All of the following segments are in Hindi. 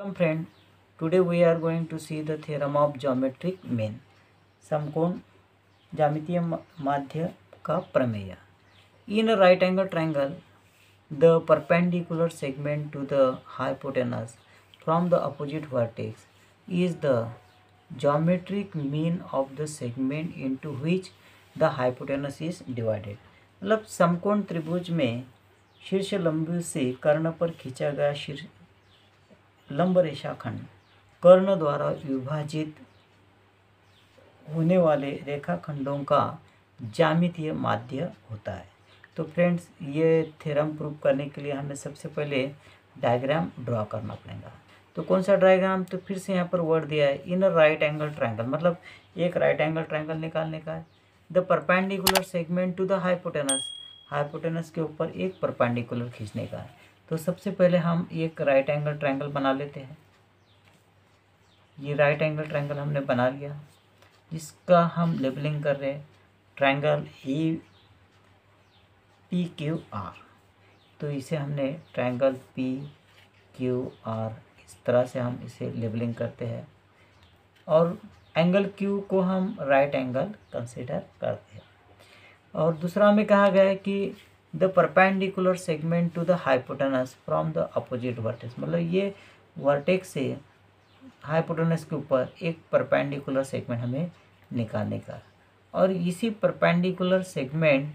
Welcome friend, today we are going to see the theorem of geometric mean, समकोण ज्यामितीय माध्य का प्रमेय. In a right angle triangle, the perpendicular segment to the hypotenuse from the opposite vertex is the geometric mean of the segment into which the hypotenuse is divided. मतलब समकोण त्रिभुज में शीर्ष लंब से कर्ण पर खींचा गया शीर्ष लंब रेखाखंड कर्ण द्वारा विभाजित होने वाले रेखाखंडों का ज्यामितीय माध्य होता है. तो फ्रेंड्स, ये थ्योरम प्रूव करने के लिए हमें सबसे पहले डायग्राम ड्रॉ करना पड़ेगा. तो कौन सा डायग्राम? तो फिर से यहाँ पर वर्ड दिया है, इन राइट एंगल ट्रायंगल, मतलब एक राइट एंगल ट्रायंगल निकालने का है. The perpendicular segment to the hypotenuse, hypotenuse के ऊपर एक परपेंडिकुलर खींचने का है. तो सबसे पहले हम एक राइट एंगल ट्रायंगल बना लेते हैं. ये राइट एंगल ट्रायंगल हमने बना लिया, जिसका हम लेबलिंग कर रहे हैं ट्रायंगल ई पी क्यू आर. तो इसे हमने ट्रायंगल पी क्यू आर, इस तरह से हम इसे लेबलिंग करते हैं. और एंगल क्यू को हम राइट एंगल कंसीडर करते हैं. और दूसरा हमें कहा गया है कि the perpendicular segment to the hypotenuse from the opposite vertex, मतलब ये वर्टेक्स से हाइपोटेनस के ऊपर एक परपेंडिकुलर सेगमेंट हमें निकालने का. और इसी परपेंडिकुलर सेगमेंट,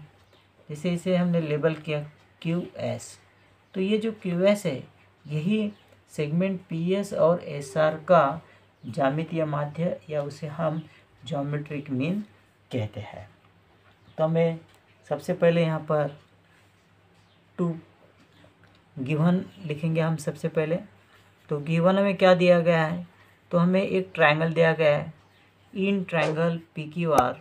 जैसे इसे हमने लेबल किया क्यू एस, तो ये जो क्यू एस है यही सेगमेंट पी एस और एस आर का ज्यामितीय माध्य, या उसे हम ज्योमेट्रिक मीन कहते हैं. तो हमें सबसे पहले यहाँ पर टू गिवन लिखेंगे हम सबसे पहले. तो गिवन हमें क्या दिया गया है? तो हमें एक ट्रायंगल दिया गया है. In triangle P Q R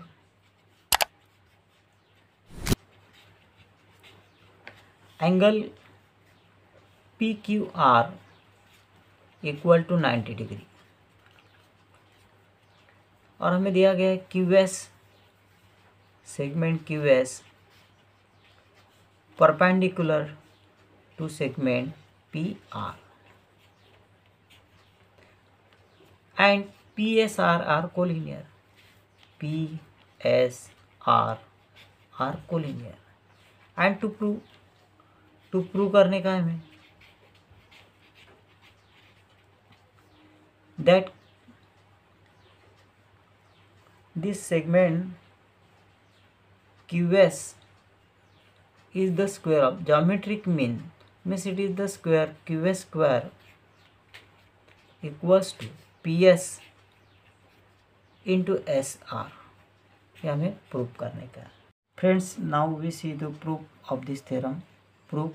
angle P Q R equal to 90 degree. और हमें दिया गया है Q S segment Q S perpendicular to segment P R and P S R are collinear, P S R are collinear. And to prove करने का हमें that this segment Q S is the square of geometric mean, means it is the square QS square equals to PS into SR. ये हमें प्रूव करने का. Friends, now we see the proof of this theorem. Proof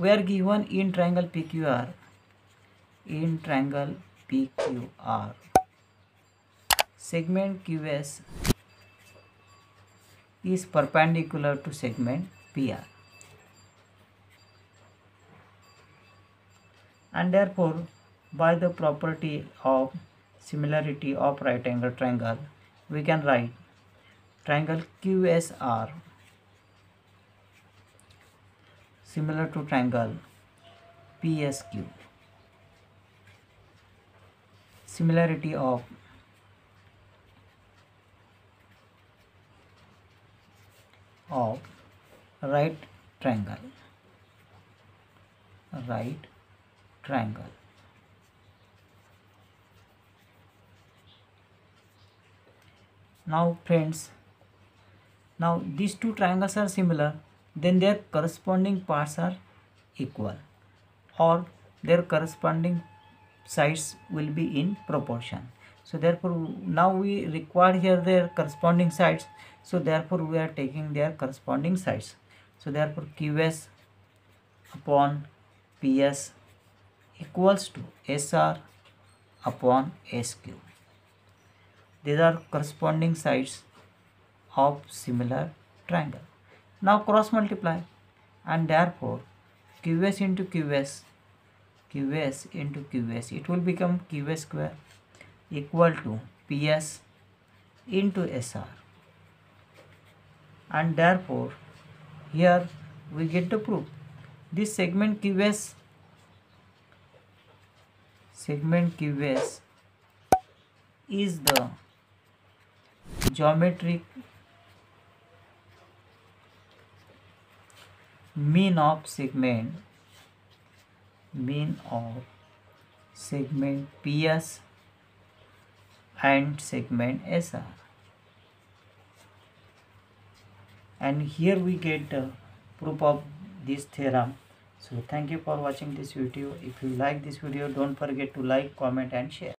we are given in triangle PQR segment QS is perpendicular to segment PR, and therefore by the property of similarity of right angle triangle we can write triangle QSR similar to triangle PSQ. Similarity of right triangle now friends, now these two triangles are similar, then their corresponding parts are equal or their corresponding sides will be in proportion. So therefore now we require here their corresponding sides, so therefore we are taking their corresponding sides. So therefore QS upon PS equals to SR upon SQ. These are corresponding sides of similar triangle. Now cross multiply, and therefore QS into QS, it will become QS square equal to PS into SR, and therefore here we get the proof. This segment QS segment की base is the geometric mean of segment PS and segment SR. And here we get proof of this theorem. So thank you for watching this video. If you like this video, don't forget to like, comment and share.